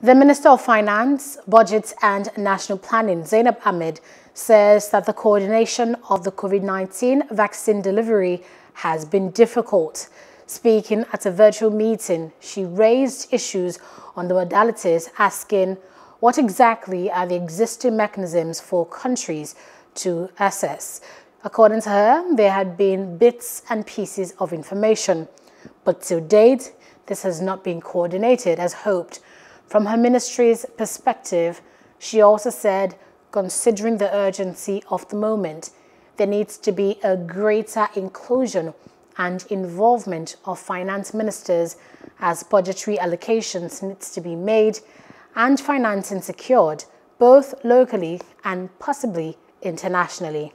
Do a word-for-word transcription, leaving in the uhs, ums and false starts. The Minister of Finance, Budget and National Planning, Zainab Ahmed, says that the coordination of the COVID nineteen vaccine delivery has been difficult. Speaking at a virtual meeting, she raised issues on the modalities, asking what exactly are the existing mechanisms for countries to assess. According to her, there had been bits and pieces of information, but to date, this has not been coordinated as hoped. From her ministry's perspective, she also said, considering the urgency of the moment, there needs to be a greater inclusion and involvement of finance ministers as budgetary allocations needs to be made and financing secured, both locally and possibly internationally.